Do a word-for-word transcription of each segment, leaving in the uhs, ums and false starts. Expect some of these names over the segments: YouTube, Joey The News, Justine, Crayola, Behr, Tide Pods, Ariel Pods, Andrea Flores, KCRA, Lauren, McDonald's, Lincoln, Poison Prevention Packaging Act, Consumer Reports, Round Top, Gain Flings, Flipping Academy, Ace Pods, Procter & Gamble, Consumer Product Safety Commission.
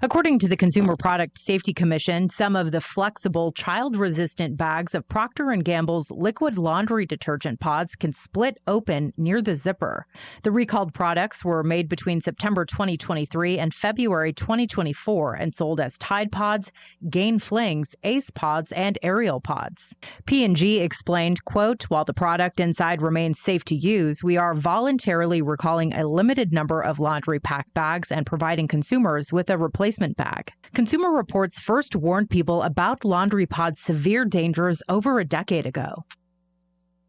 According to the Consumer Product Safety Commission, some of the flexible, child-resistant bags of Procter and Gamble's liquid laundry detergent pods can split open near the zipper. The recalled products were made between September twenty twenty-three and February twenty twenty-four and sold as Tide Pods, Gain Flings, Ace Pods, and Ariel Pods. P and G explained, quote, "While the product inside remains safe to use, we are voluntarily recalling a limited number of laundry pack bags and providing consumers with a replacement bag." Consumer Reports first warned people about laundry pods' severe dangers over a decade ago.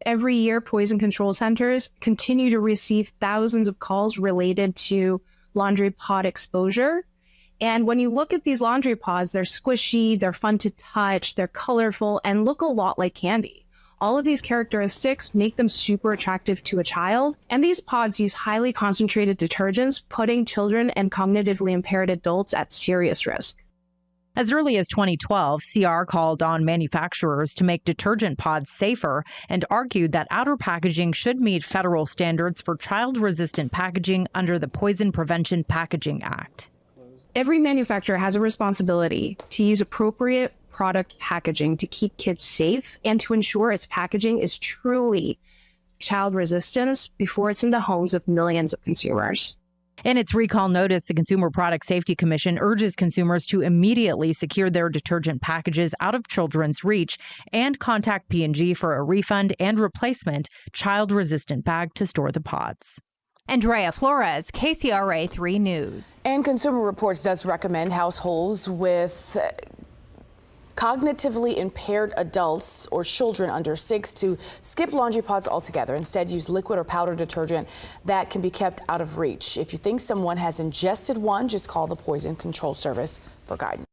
Every year, poison control centers continue to receive thousands of calls related to laundry pod exposure. And when you look at these laundry pods, they're squishy, they're fun to touch, they're colorful, and look a lot like candy. All of these characteristics make them super attractive to a child. And these pods use highly concentrated detergents, putting children and cognitively impaired adults at serious risk. As early as twenty twelve, C R called on manufacturers to make detergent pods safer and argued that outer packaging should meet federal standards for child-resistant packaging under the Poison Prevention Packaging Act. Every manufacturer has a responsibility to use appropriate product packaging to keep kids safe and to ensure its packaging is truly child resistant before it's in the homes of millions of consumers. In its recall notice, the Consumer Product Safety Commission urges consumers to immediately secure their detergent packages out of children's reach and contact P and G for a refund and replacement child-resistant bag to store the pods. Andrea Flores, K C R A three News. And Consumer Reports does recommend households with cognitively impaired adults or children under six to skip laundry pods altogether. Instead, use liquid or powder detergent that can be kept out of reach. If you think someone has ingested one, just call the Poison Control Service for guidance.